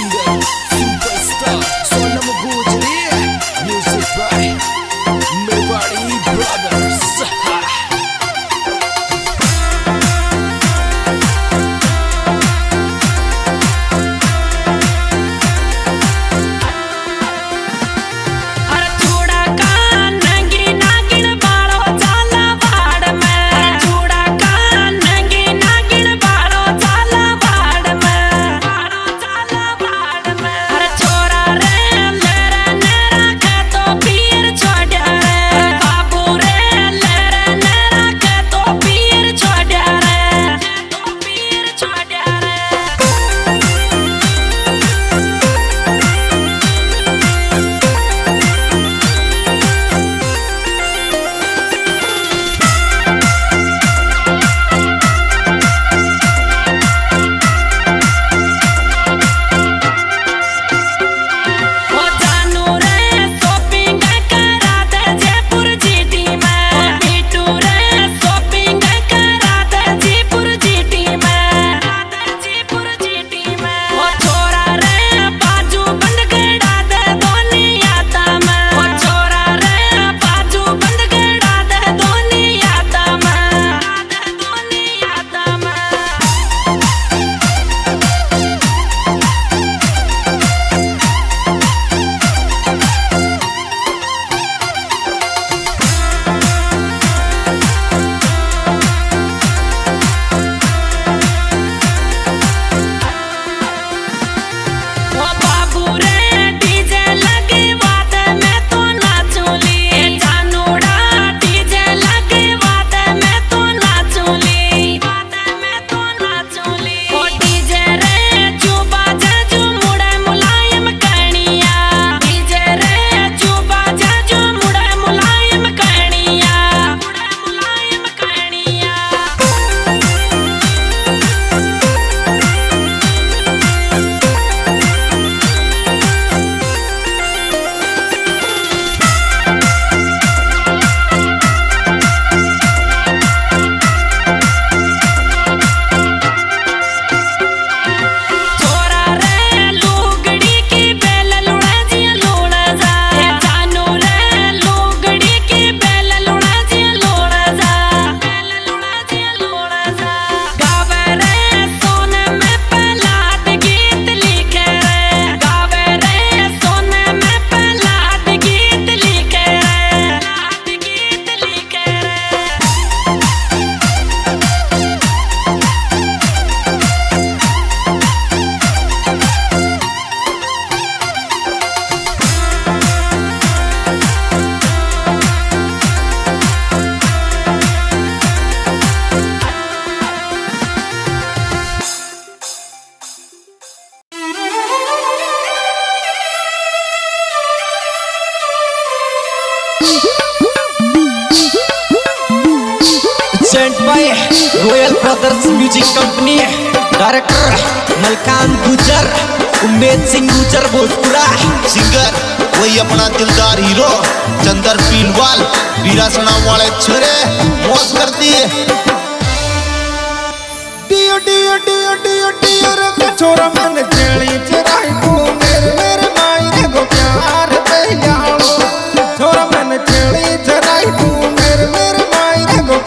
singer, superstar, Sonam Gujri, music by Mewari Brothers. Sent by Goyal brothers music company, director Malkan Gujar, Ummed Singh गुजर Bhojpura, singer वही अपना दिलदार hero Chandar पीलवाल, वीरा सना वाले छोरे मौज करती है। डियो डियो डियो डियो डियो रखा छोरा मन चली चराई को मेरे मेरे मायने को प्यार पे यारो छोरा मन चली चराई को मेरे मेरे मायने को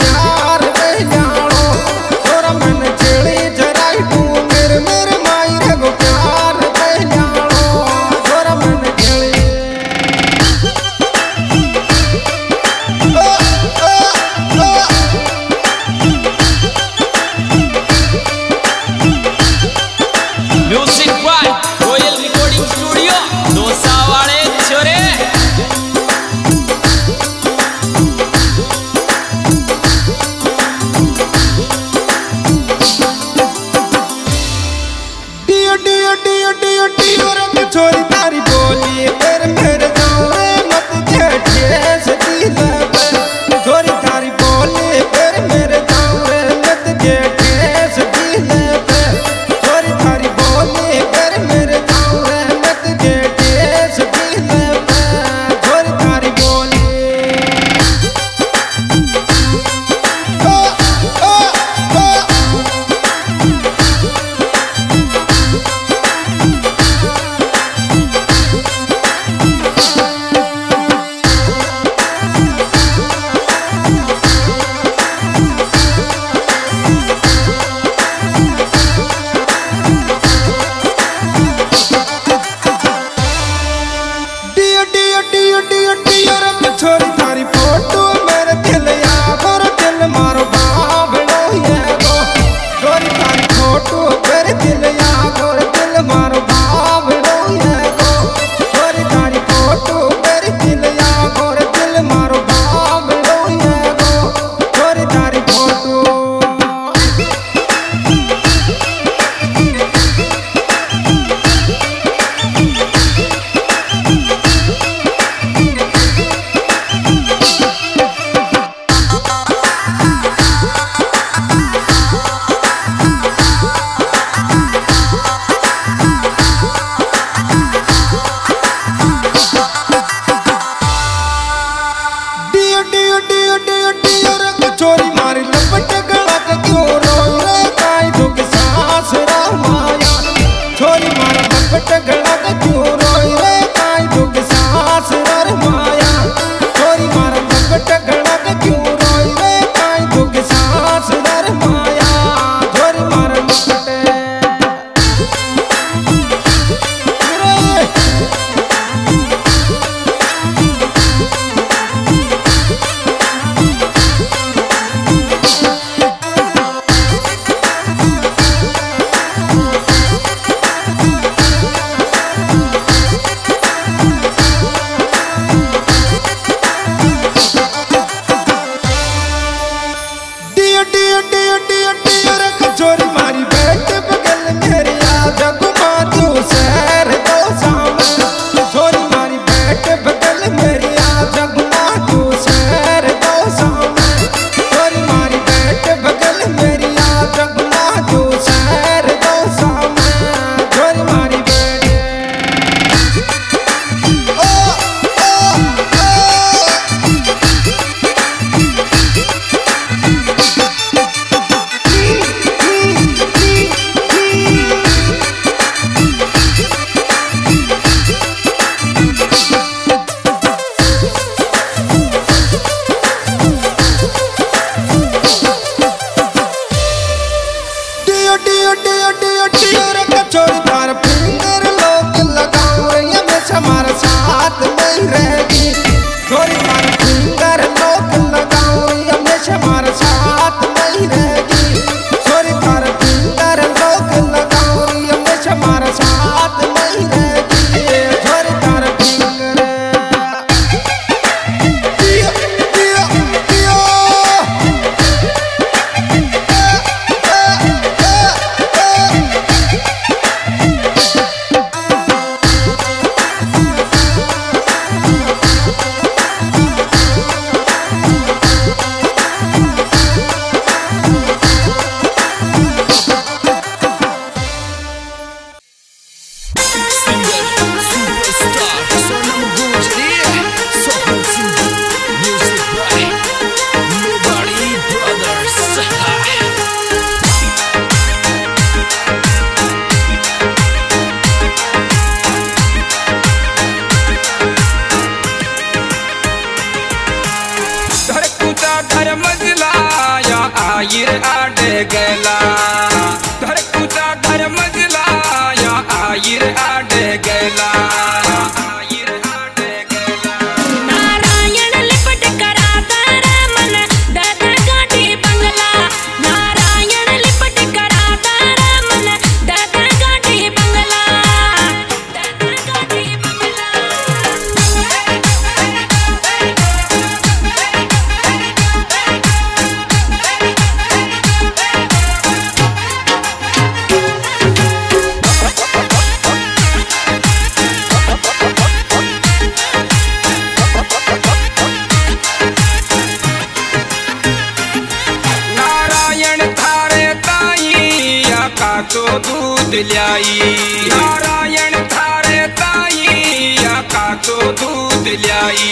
नारायण थारे ताई या काको दूध ल्याई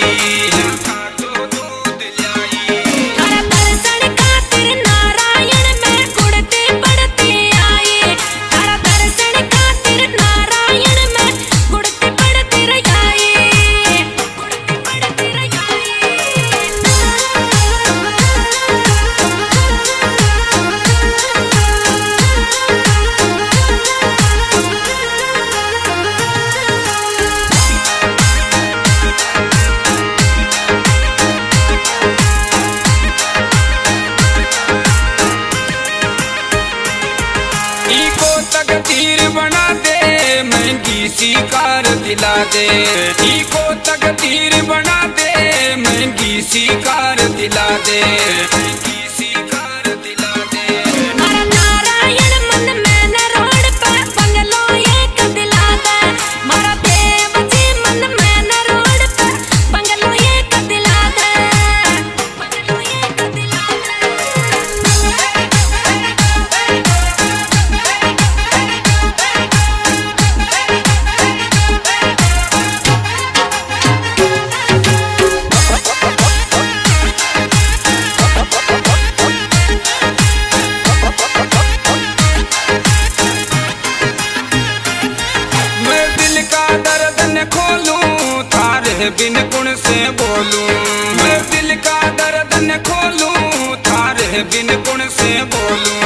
दे इको तकदीर बना दे महंगी सी कार दिला दे बिन गुण से बोलूं मैं दिल का दर्द न खोलूं थारे बिन गुण से बोलूं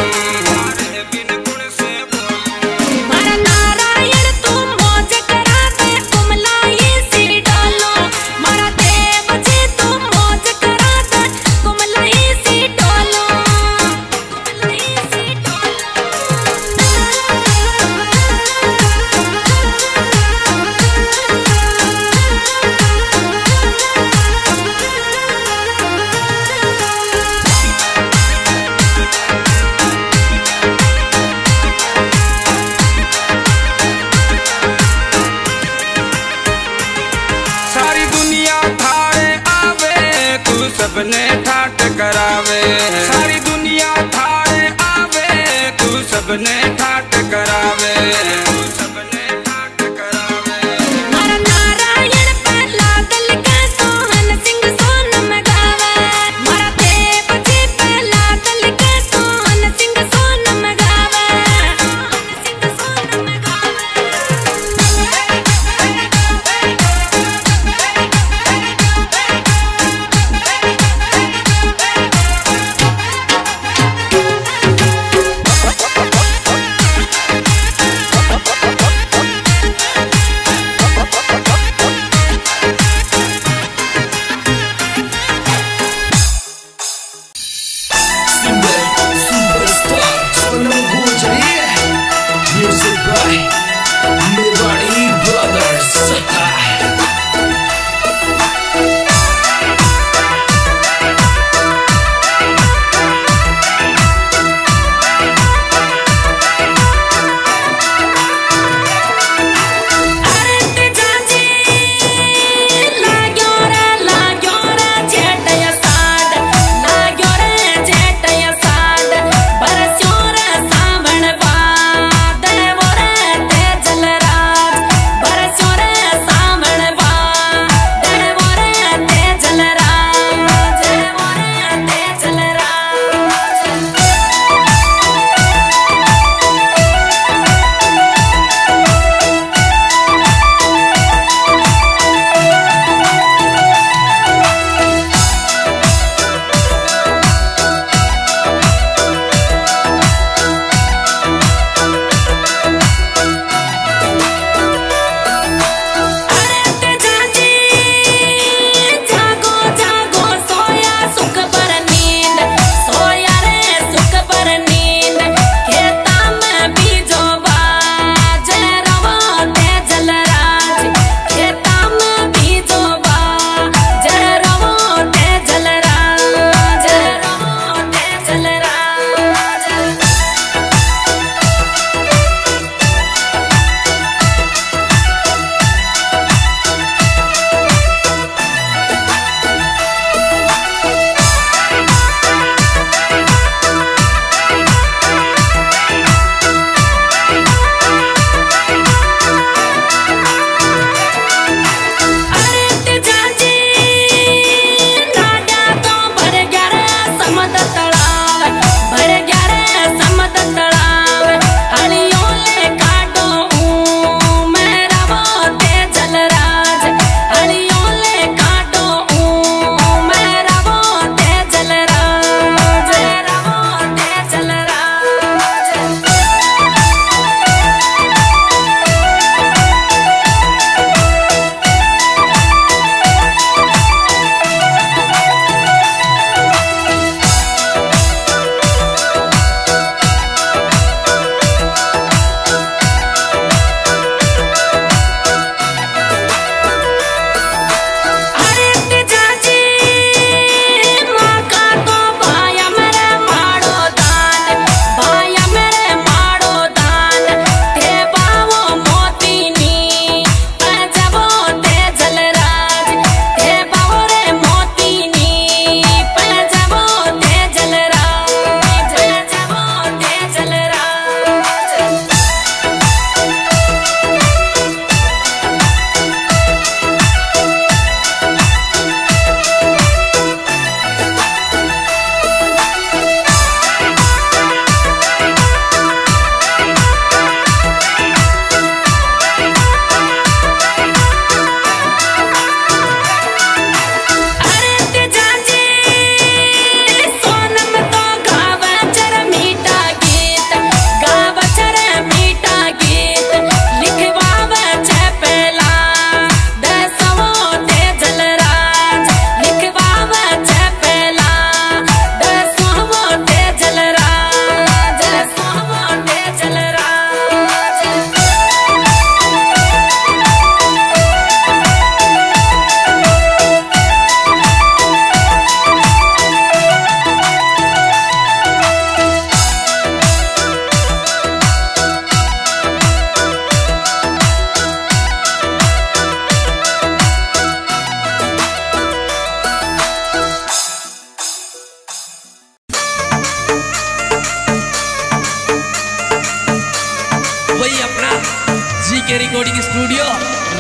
के रिकॉर्डिंग स्टूडियो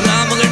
रामगढ़।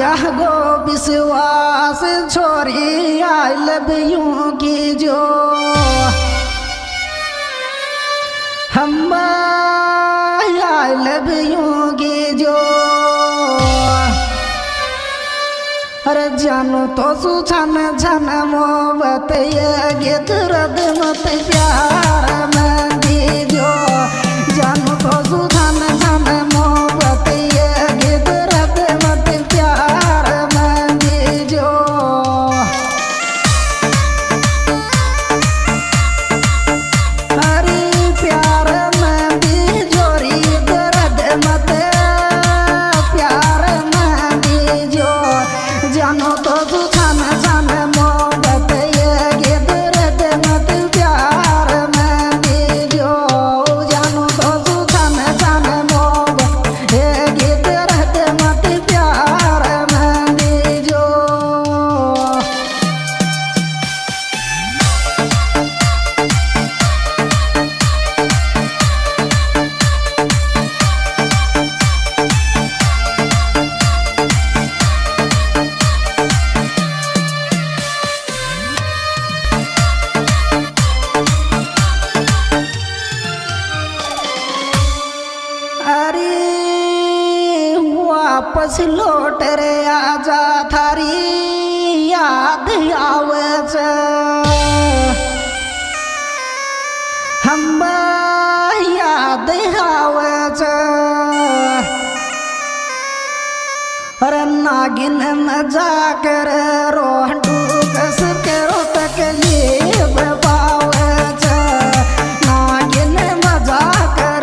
जागो विश्वास छोरी आई लव यू की जो हम आई लव यू की जो। अरे जानो तो सुन झन मोहब्बत ये गीत रद मत प्यार में दीजो। जानो तो सुन झन मोहब्बत ये गीत रद मत प्यार में दीजो। अरे प्यार में दीजो री रद मत प्यार में दीजो। जानो तो सुन झन मोहब्बत ये गीत रद मत प्यार में दीजो। जानो तो सुन झन मोहब्बत ये गीत रद मत प्यार में दीजो। वापस लौट रे आजा थारी याद आवे छ हम याद आवे छ। अरे नागिन न जा कर रोहू कस करो तकलीफ पावे छ। नागिन न जा कर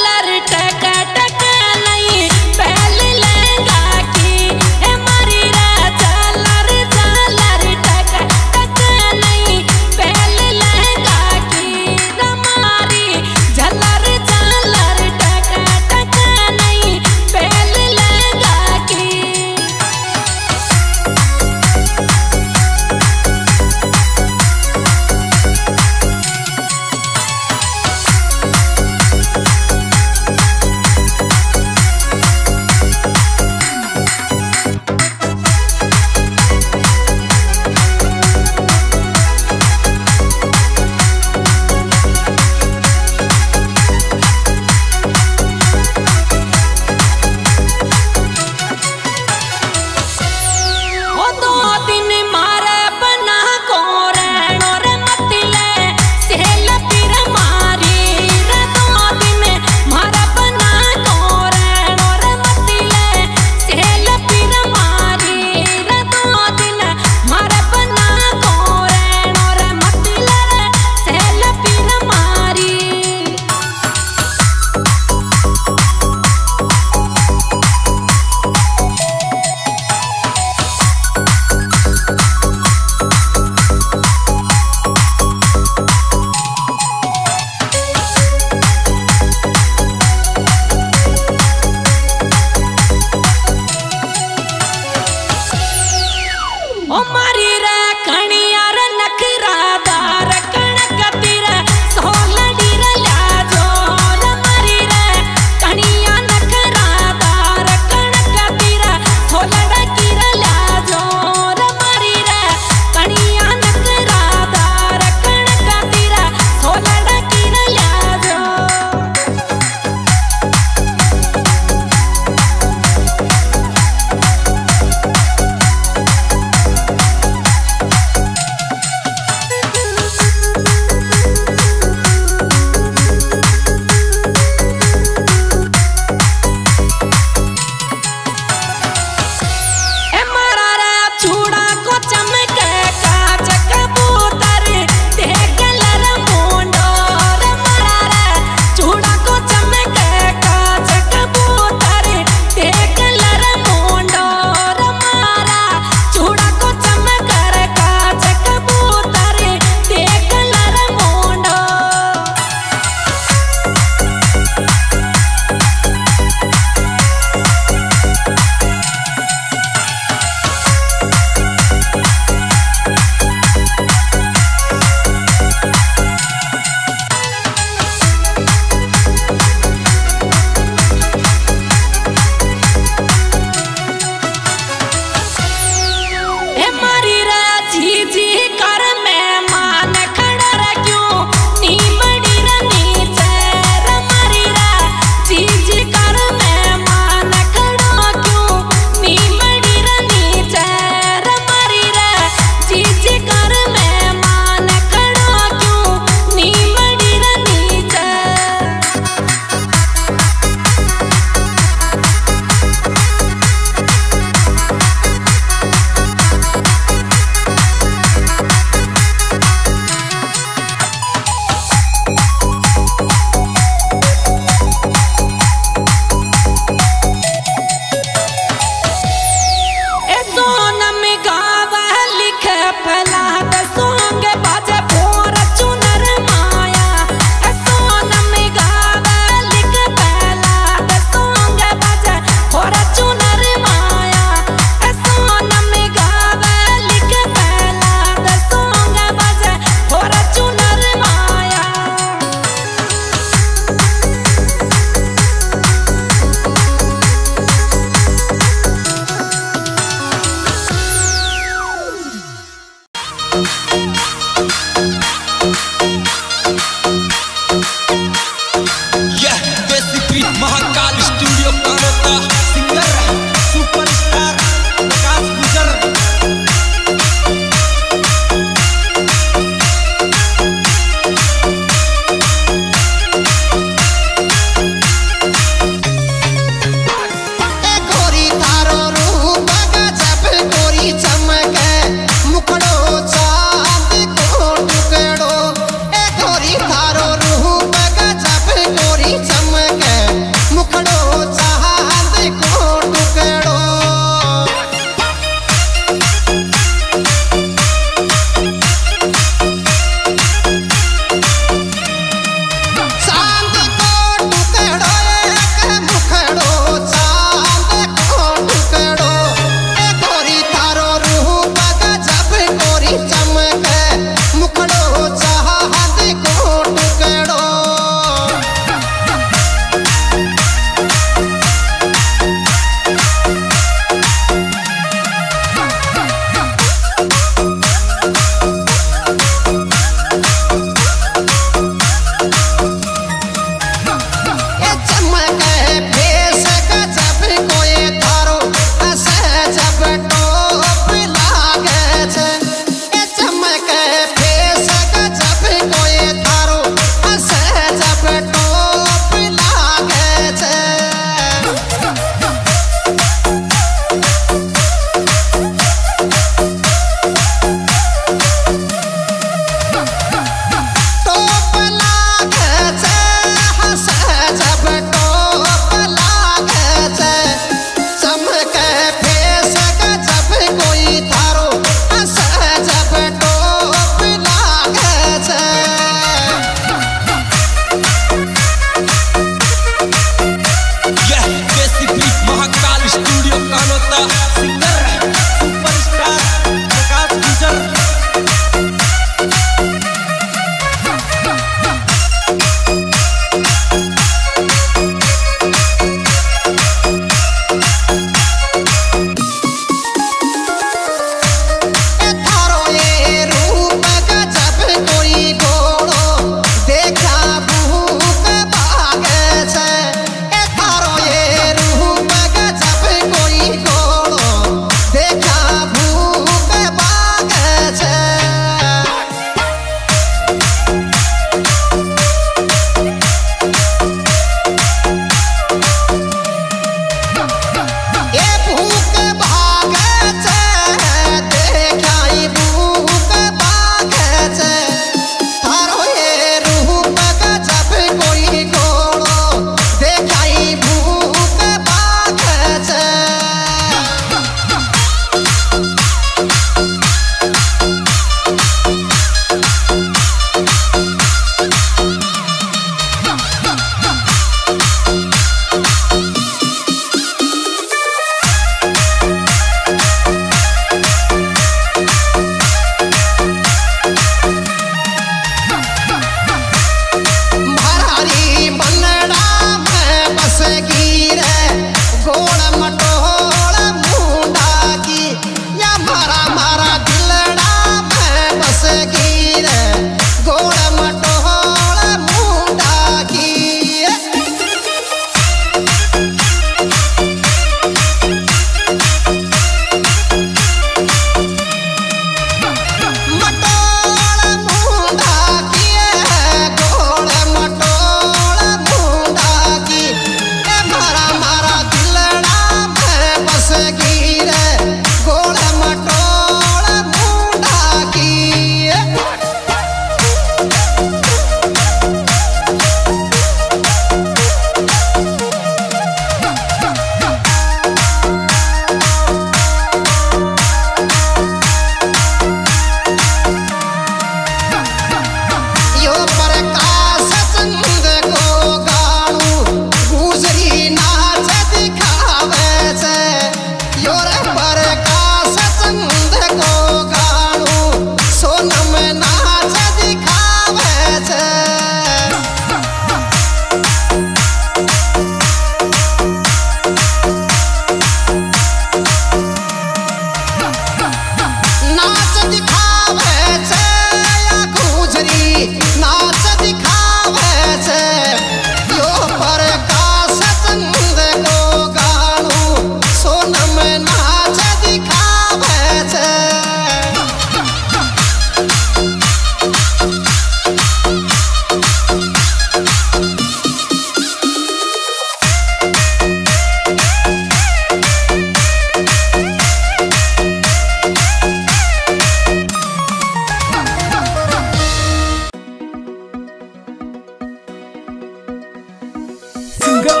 singer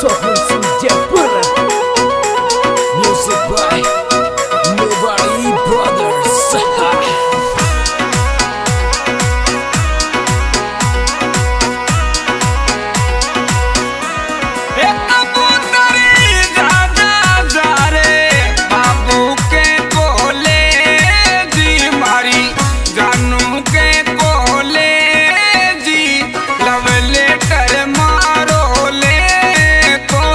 Soham Singapura. Music by Nobody Brothers. मारो ले को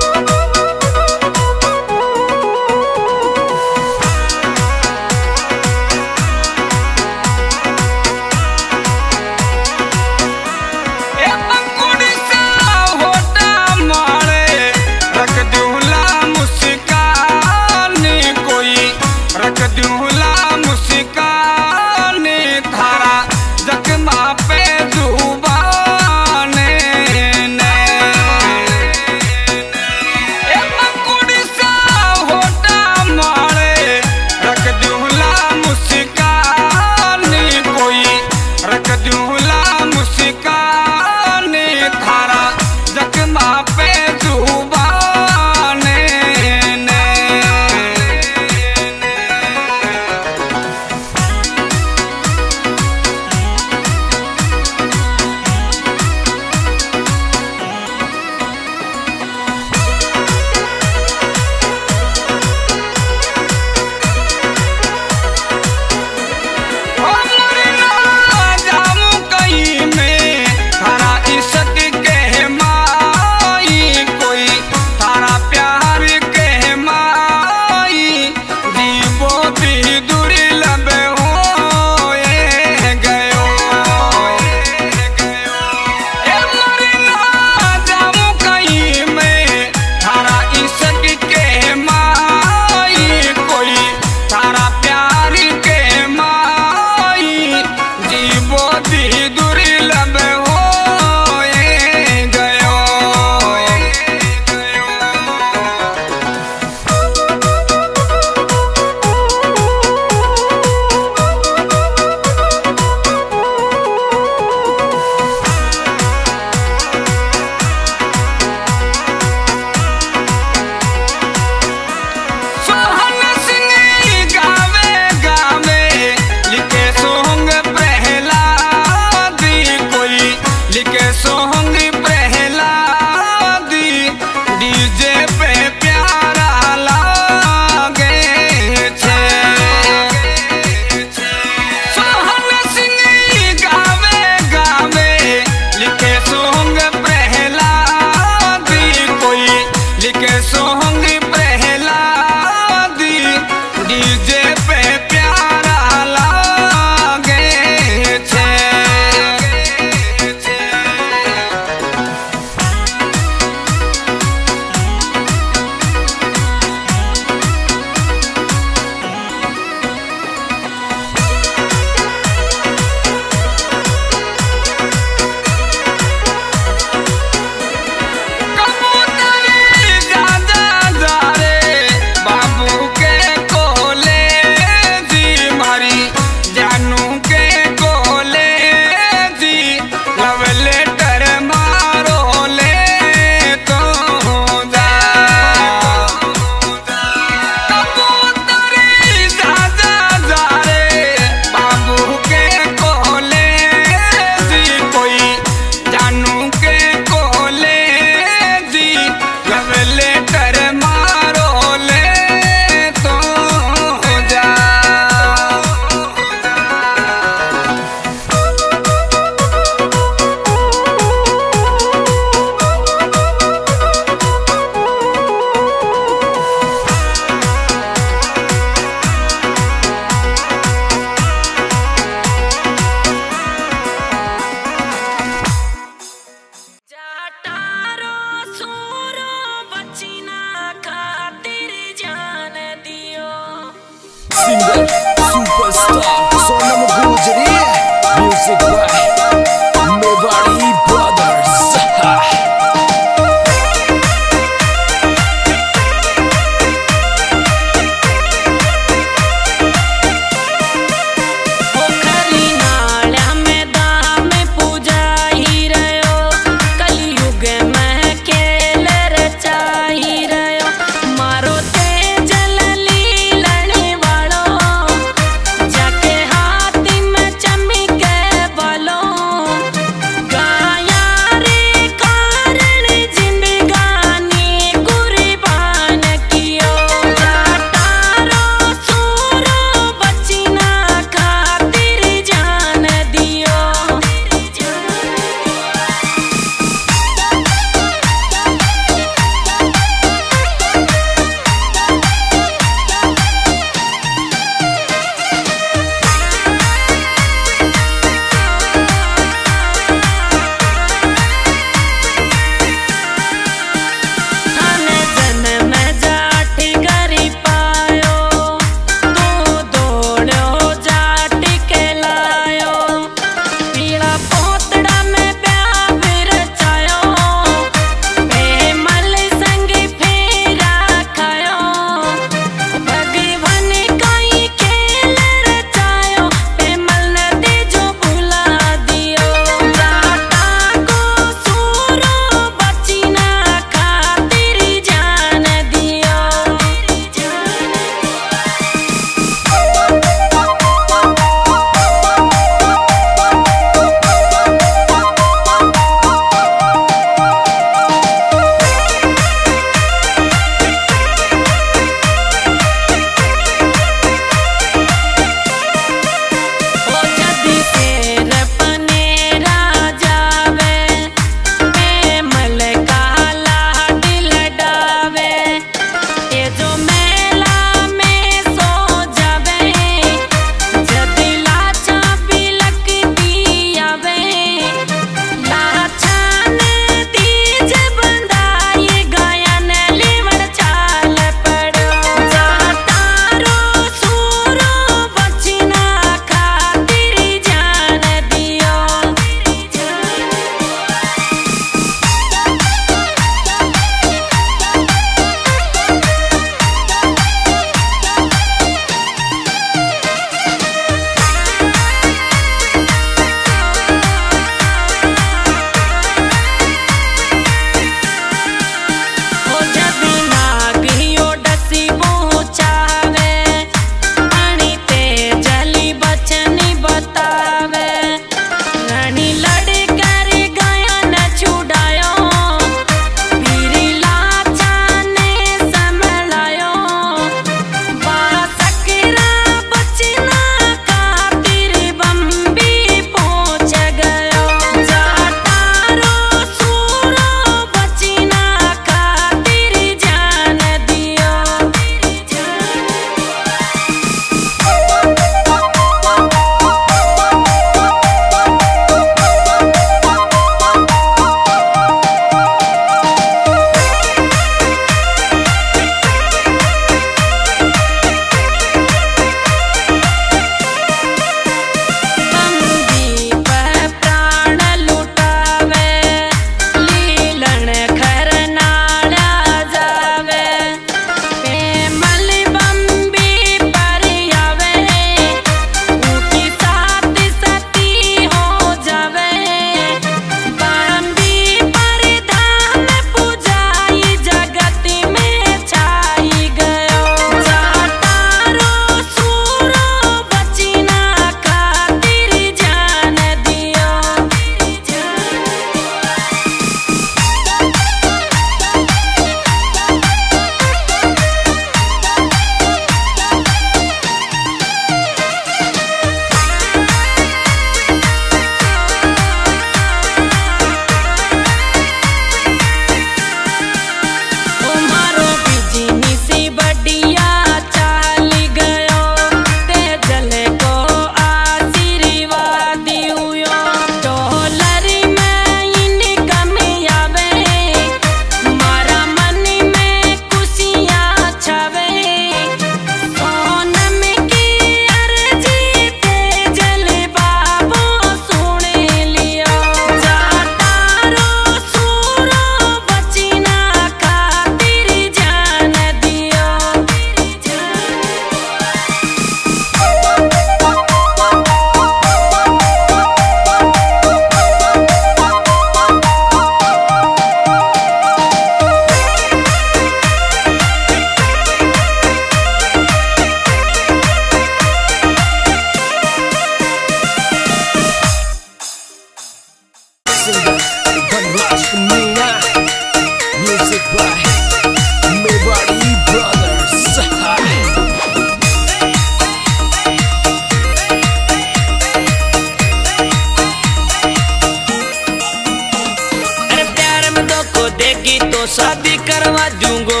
शादी करवा दूंगो,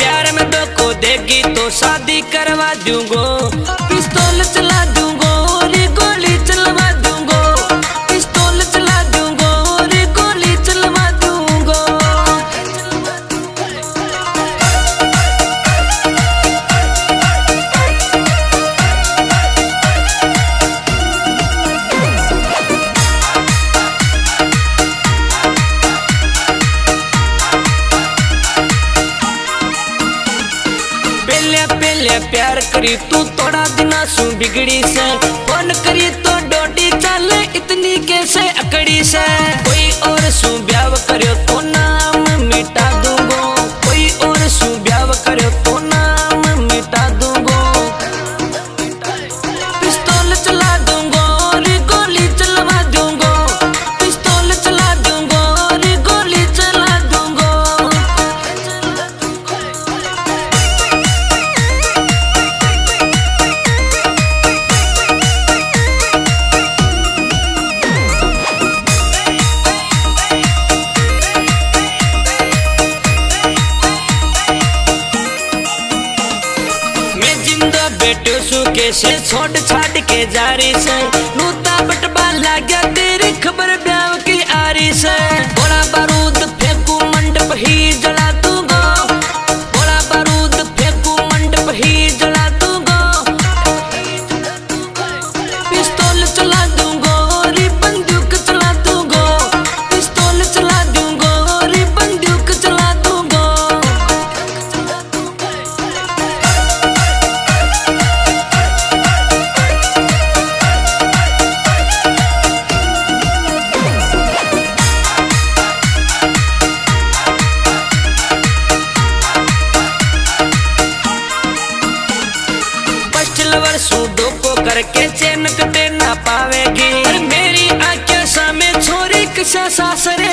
प्यार में दो को देगी तो शादी करवा दूंगो। पिस्तौल चला दूंगो और गोली चलवा दूंगो, पिस्तौल चला दूंगो और गोली चलवा दूंगो। पहले प्यार करी तू थोड़ा दिना सु बिगड़ी से, फोन करी तो डोडी चाले इतनी कैसे अकड़ी से। कोई और सु ब्याव करो तो नाम मिटा दूंगो, कोई और सु ब्याव करो तो नाम मिटा दूंगो। पिस्तौल चला दूंगो और गोली चलवा दूंगो, पिस्तौल चला दूंगो और गोली चला दूंगो। बेटो सु कैसे छोड़ छाड़ के जा रही से, नूता बटबा लाग्या तेरी खबर ब्याव की आ रही से। गोला बारूद फेंकू मंडप ही जला दूंगो, गोला बारूद फेंकू मंडप ही जला दूंगो। पिस्तौल चला दूंगो और बंदूक चला दूंगो, पिस्तौल चला दूंगो और बंदूक चला दूंगो। सूदो को करके चैन कटे ना पावेगी, मेरी आंखें सामे छोरी किसा सासरे